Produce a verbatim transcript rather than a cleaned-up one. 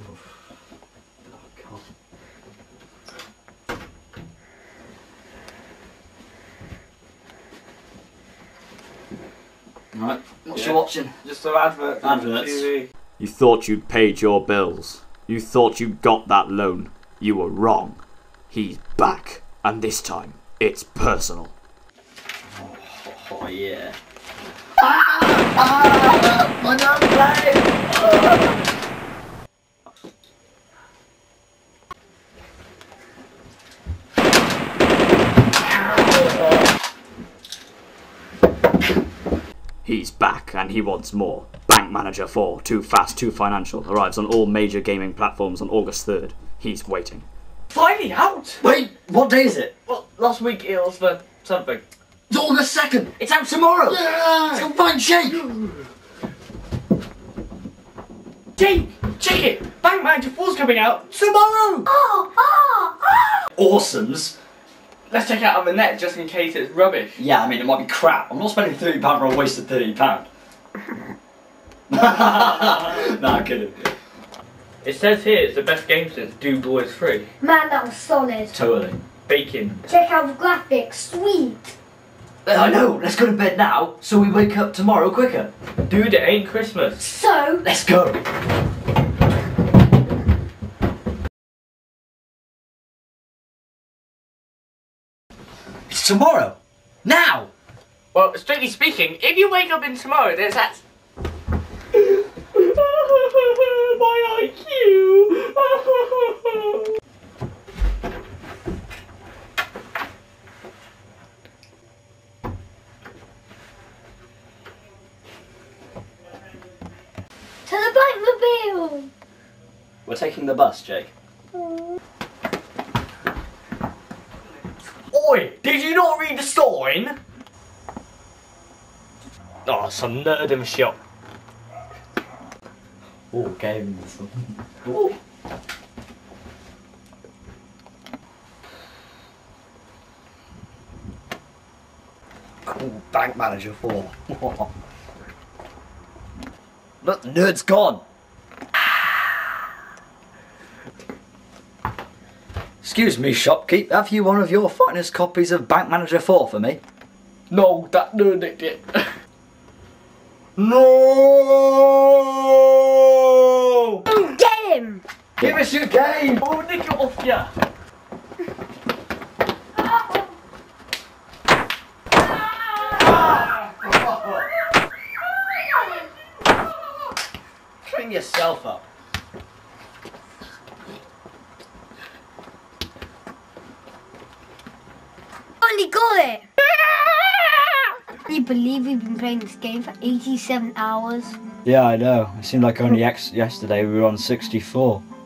Oh, God. Right, what's yeah. you watching? Just some adverts. Adverts. T V. You thought you'd paid your bills. You thought you got that loan. You were wrong. He's back, and this time it's personal. Oh, oh, oh yeah. Ah! Ah! My number! He's back and he wants more. Bank Manager four, Too Fast, Too Financial, arrives on all major gaming platforms on August third. He's waiting. Finally out! Wait, what day is it? Well, last week it was for something. It's August second! It's out tomorrow! Yeah! It's gonna find Jake! Jake! Check it! Bank Manager four's coming out tomorrow! Oh, oh, oh. Awesomes! Let's check it out on the net just in case it's rubbish. Yeah, I mean, it might be crap. I'm not spending thirty pounds for a wasted thirty pounds. Nah, I'm kidding. It says here it's the best game since Do Boys Free. Man, that was solid. Totally. Bacon. Check out the graphics. Sweet. I know. Let's go to bed now so we wake up tomorrow quicker. Dude, it ain't Christmas. So, let's go. It's tomorrow! Now! Well, strictly speaking, if you wake up in tomorrow, there's that... My I Q! To the Bankmobile! We're taking the bus, Jake. Aww. Oi! Did you not read the sign? Oh, some nerd in the shop. Oh, game this one. Cool, Bank Manager four. Look, the nerd's gone. Excuse me, shopkeep, have you one of your finest copies of Bank Manager four for me? No, that nerd nicked it. No! Oh, get him! Give us your game! Oh, nick it off ya! Clean yourself up. Got it! Can you believe we've been playing this game for eighty-seven hours? Yeah, I know. It seemed like only ex yesterday we were on sixty-four.